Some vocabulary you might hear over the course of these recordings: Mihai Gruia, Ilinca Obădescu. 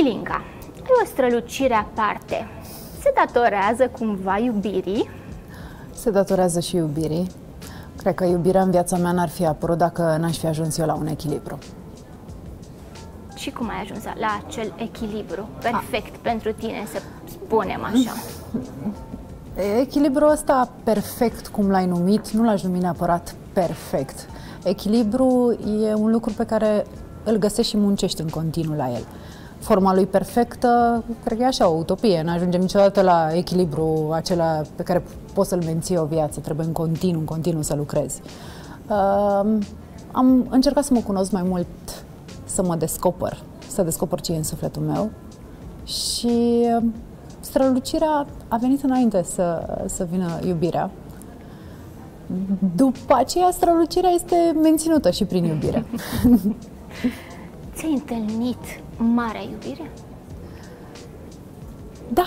Ilinca e o strălucire aparte. Se datorează cumva iubirii? Se datorează și iubirii. Cred că iubirea în viața mea n-ar fi apărut dacă n-aș fi ajuns eu la un echilibru. Și cum ai ajuns la acel echilibru perfect pentru tine, să spunem așa? Echilibrul ăsta perfect, cum l-ai numit, nu l-aș numi neapărat perfect. Echilibrul e un lucru pe care îl găsești și muncești în continuu la el. Forma lui perfectă, cred că e așa, o utopie. N-ajungem niciodată la echilibru acela pe care poți să-l menții o viață. Trebuie în continuu să lucrezi. Am încercat să mă cunosc mai mult, să mă descoper, să descoper ce e în sufletul meu și strălucirea a venit înainte să vină iubirea. După aceea, strălucirea este menținută și prin iubire. Ți-ai întâlnit marea iubire? Da!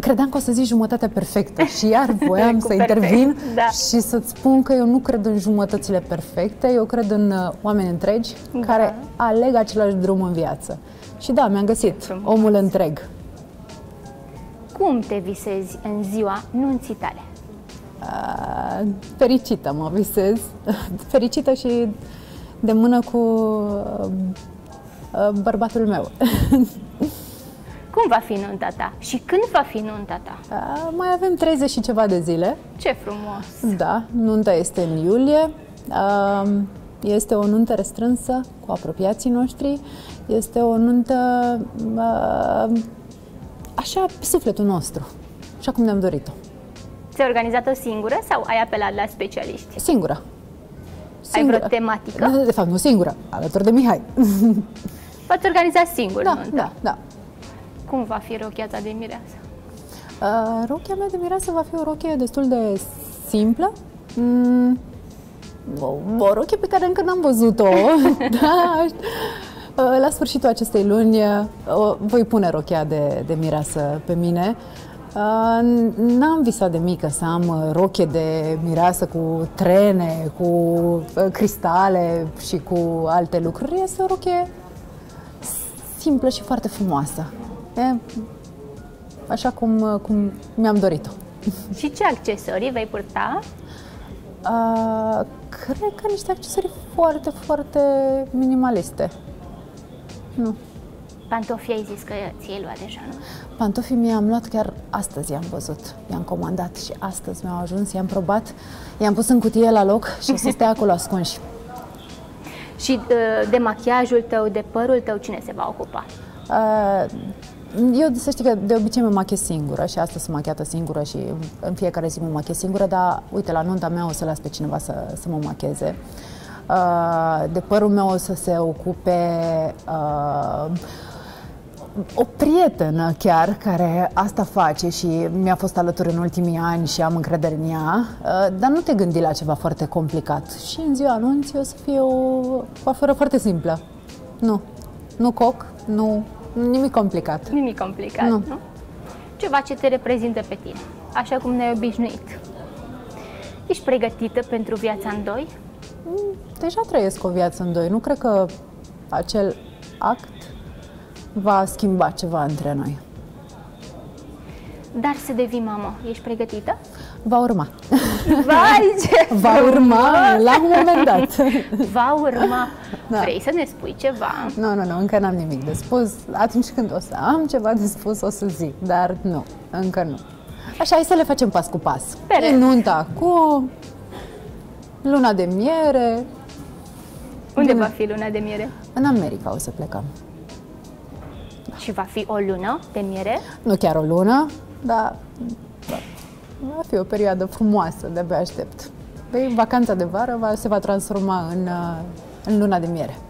Credeam că o să zici jumătatea perfectă și iar voiam să intervin și să-ți spun că eu nu cred în jumătățile perfecte, eu cred în oameni întregi care aleg același drum în viață. Și da, mi-am găsit omul întreg. Cum te visezi în ziua nunții tale? Fericită mă visez, fericită și de mână cu bărbatul meu. Cum va fi nunta ta? Și când va fi nunta ta? Mai avem 30 și ceva de zile. Ce frumos! Da, nunta este în iulie. Este o nuntă restrânsă cu apropiații noștri. Este o nuntă așa pe sufletul nostru, așa cum ne-am dorit-o. Ți-ai organizat-o singură sau ai apelat la specialiști? Singură. Ai vreo tematică? De fapt, nu singură, alături de Mihai. V-ați organizat singur, da, nunta? Da, da. Cum va fi rochia ta de mireasă? Rochia mea de mireasă va fi o rochie destul de simplă. O rochie pe care încă n-am văzut-o. Da. La sfârșitul acestei luni voi pune rochia de mireasă pe mine. N-am visat de mică să am rochie de mireasă cu trene, cu cristale și cu alte lucruri. Este o rochie simplă și foarte frumoasă. Așa cum mi-am dorit-o. Și ce accesorii vei purta? Cred că niște accesorii foarte, foarte minimaliste. Nu. Pantofii ai zis că ți-ai luat deja, nu? Pantofii mi-am luat chiar astăzi, i-am văzut. I-am comandat și astăzi mi-au ajuns, i-am probat, i-am pus în cutie la loc și o să stea acolo ascunși. Și de machiajul tău, de părul tău, cine se va ocupa? Eu, să știi că de obicei mă machiez singură și astăzi sunt machiată singură și în fiecare zi mă machiez singură, dar uite, la nunta mea o să las pe cineva să mă macheze. De părul meu o să se ocupe o prietenă chiar, care asta face și mi-a fost alături în ultimii ani și am încredere în ea, dar nu te gândi la ceva foarte complicat. Și în ziua anunții o să fie o coafură foarte simplă. Nu coc, nu... Nimic complicat. Nimic complicat, nu? Ceva ce te reprezintă pe tine, așa cum ne-ai obișnuit. Ești pregătită pentru viața în doi? Deja trăiesc o viață în doi. Nu cred că acel act va schimba ceva între noi. Dar să devii mamă, ești pregătită? Va urma. Vai, ce va urma la un moment dat. Va urma. Da. Vrei să ne spui ceva? Nu, încă n-am nimic de spus. Atunci când o să am ceva de spus, o să zic. Dar nu, încă nu. Așa, hai să le facem pas cu pas. E nunta cu luna de miere. Unde va fi luna de miere? În America o să plecăm. Și va fi o lună de miere? Nu chiar o lună, dar... Va fi o perioadă frumoasă, de-abia aștept. Vacanța de vară se va transforma în luna de miere.